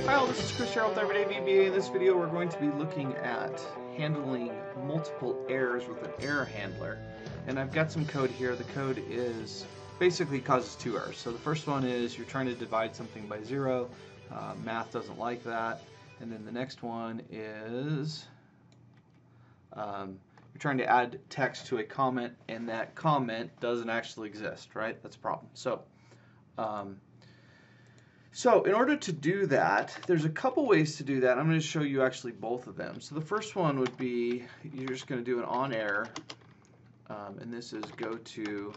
Hi all, this is Chris Sherrill with Everyday VBA. In this video we're going to be looking at handling multiple errors with an error handler. And I've got some code here. The code is basically causes two errors. So the first one is you're trying to divide something by zero. Math doesn't like that. And then the next one is you're trying to add text to a comment and that comment doesn't actually exist, right? That's a problem. So in order to do that, there's a couple ways to do that. I'm going to show you actually both of them. So the first one would be you're just going to do an on error, and this is go to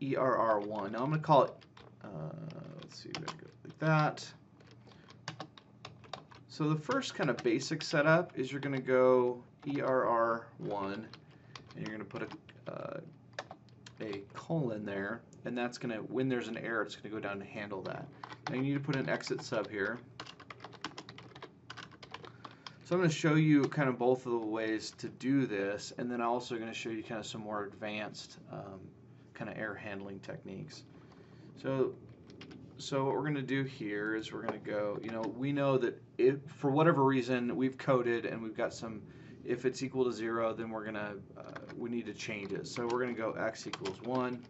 err1. Now I'm going to call it, let's see, we're going to go like that. So the first kind of basic setup is you're going to go err1 and you're going to put a colon there, and that's going to, when there's an error, it's going to go down to handle that. Now you need to put an exit sub here. So I'm going to show you kind of both of the ways to do this, and then I'm also going to show you kind of some more advanced kind of error handling techniques. So what we're going to do here is we're going to go, we know that if for whatever reason we've coded and we've got some, if it's equal to zero, then we're going to, we need to change it. So we're going to go x equals 1,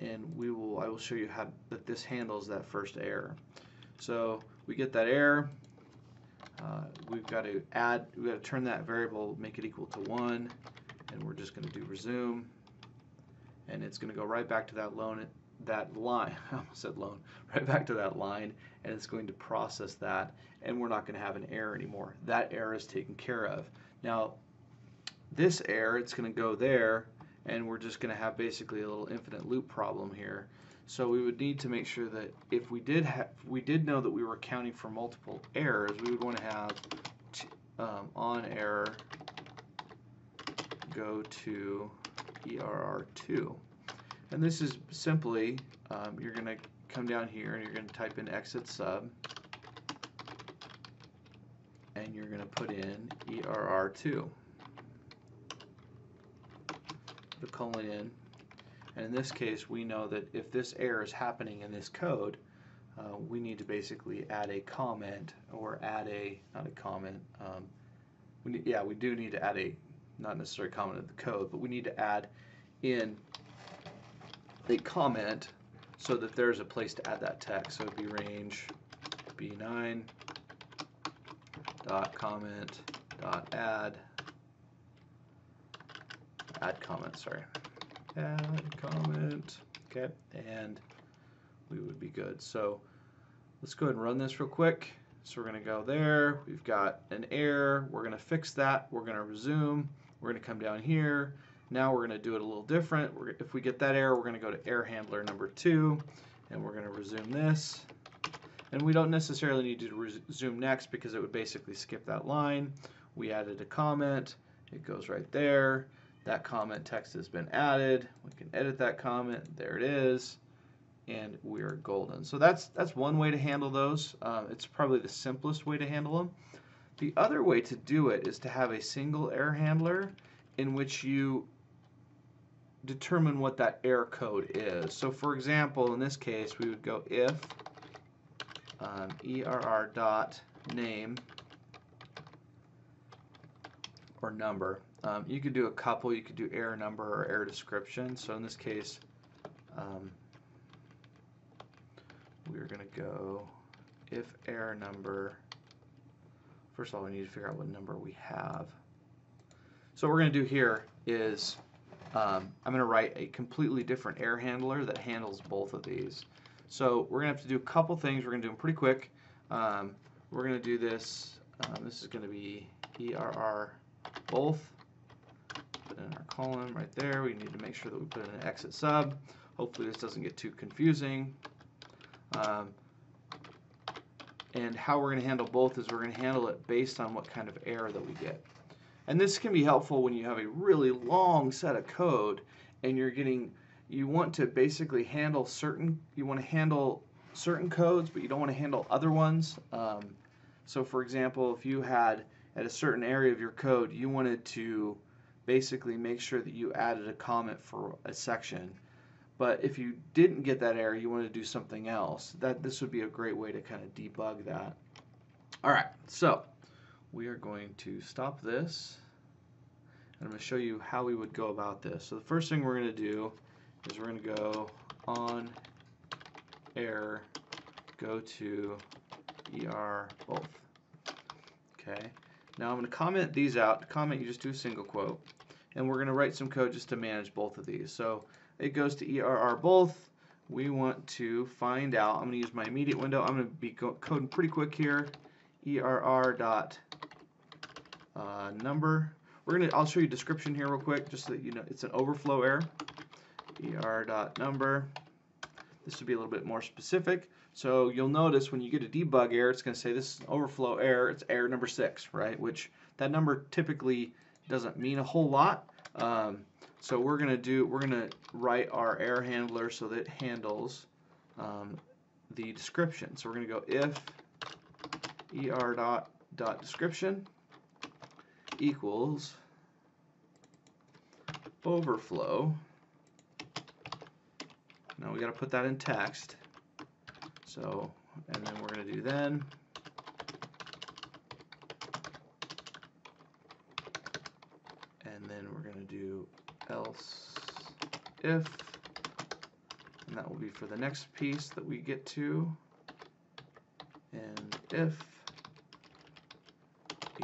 and I will show you how that this handles that first error. So we get that error. We've got to turn that variable, make it equal to 1, and we're just going to do resume, and it's going to go right back to that line, I almost said loan, right back to that line, and it's going to process that, and we're not going to have an error anymore. That error is taken care of. Now, this error, it's going to go there, and we're just going to have basically a little infinite loop problem here. So we would need to make sure that if we did know that we were accounting for multiple errors, we would want to have on error go to err2. And this is simply, you're going to come down here and you're going to type in exit sub, and you're going to put in err2, the colon in, and in this case we know that if this error is happening in this code, we need to basically add a comment, or add a, not a comment, we do need to add a, not necessarily comment of the code, but we need to add in a comment so that there's a place to add that text. So it'd be range b9 dot comment dot add comment, okay, and we would be good. So let's go ahead and run this real quick. So we're going to go there, we've got an error, we're going to fix that, we're going to resume, we're going to come down here. Now we're going to do it a little different. If we get that error, we're going to go to error handler number 2, and we're going to resume this. And we don't necessarily need to resume next because it would basically skip that line. We added a comment. It goes right there. That comment text has been added. We can edit that comment. There it is. And we're golden. So that's one way to handle those. It's probably the simplest way to handle them. The other way to do it is to have a single error handler in which you determine what that error code is. So for example, in this case, we would go if err dot name or number. You could do a couple. You could do error number or error description. So in this case, we're going to go if error number. First of all, we need to figure out what number we have. So what we're going to do here is I'm going to write a completely different error handler that handles both of these. So we're going to have to do a couple things. We're going to do them pretty quick. We're going to do this. This is going to be err both. Put in our colon right there. We need to make sure that we put in an exit sub. Hopefully this doesn't get too confusing. And how we're going to handle both is we're going to handle it based on what kind of error that we get. And this can be helpful when you have a really long set of code and you want to basically handle certain codes, but you don't want to handle other ones. So for example, if you had at a certain area of your code, you wanted to basically make sure that you added a comment for a section, But if you didn't get that error, you want to do something else. This would be a great way to kind of debug that. All right, so we are going to stop this. And I'm going to show you how we would go about this. So the first thing we're going to do is we're going to go on error, go to er both. Okay. Now I'm going to comment these out. To comment, you just do a single quote. And we're going to write some code just to manage both of these. So it goes to ERR both. We want to find out. I'm going to use my immediate window. I'm going to be coding pretty quick here. ERR dot number. I'll show you description here real quick, just so that you know it's an overflow error. ERR dot number. This would be a little bit more specific. So you'll notice when you get a debug error, it's going to say this is an overflow error. It's error number 6, right? Which that number typically doesn't mean a whole lot. So we're gonna write our error handler so that it handles the description. So we're gonna go if er dot description equals overflow. Now we gotta put that in text. So and then we're gonna do then. And then we're going to do else if, and that will be for the next piece that we get to. And if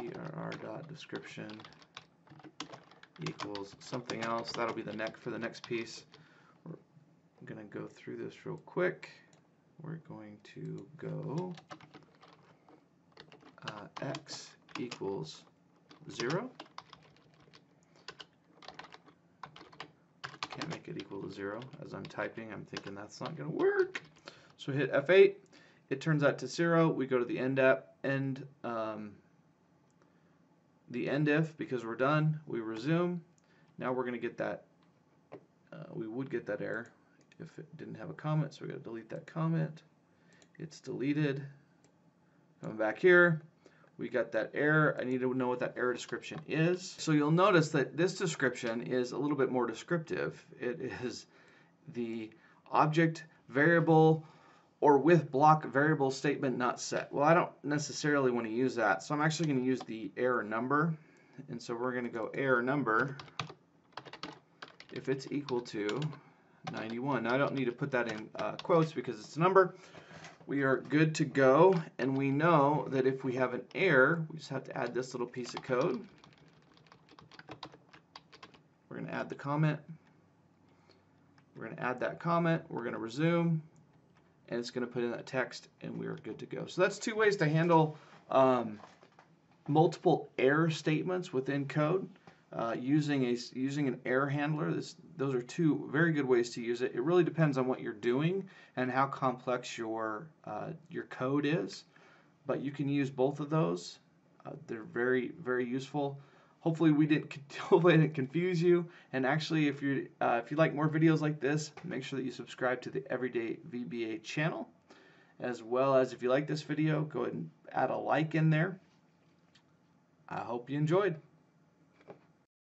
err dot description equals something else, that'll be the neck for the next piece. We're going to go through this real quick. We're going to go x equals 0. Can't make it equal to 0. As I'm typing, I'm thinking that's not going to work. So hit F8. It turns out to 0. We go to the end app and the end if because we're done. We resume. Now we're going to get that. We would get that error if it didn't have a comment. So we got to delete that comment. It's deleted. Coming back here. We got that error. I need to know what that error description is. So you'll notice that this description is a little bit more descriptive. It is the object variable or with block variable statement not set. Well, I don't necessarily want to use that, so I'm actually going to use the error number. And so we're going to go error number if it's equal to 91. Now I don't need to put that in quotes because it's a number. We are good to go, and we know that if we have an error, we just have to add this little piece of code. We're going to add the comment. We're going to add that comment. We're going to resume, and it's going to put in that text, and we are good to go. So that's two ways to handle multiple error statements within code using an error handler. Those are two very good ways to use it. It really depends on what you're doing and how complex your code is, but you can use both of those. They're very, very useful. Hopefully I didn't confuse you. And actually, if you like more videos like this, make sure that you subscribe to the Everyday VBA channel, as well as if you like this video, go ahead and add a like in there. I hope you enjoyed.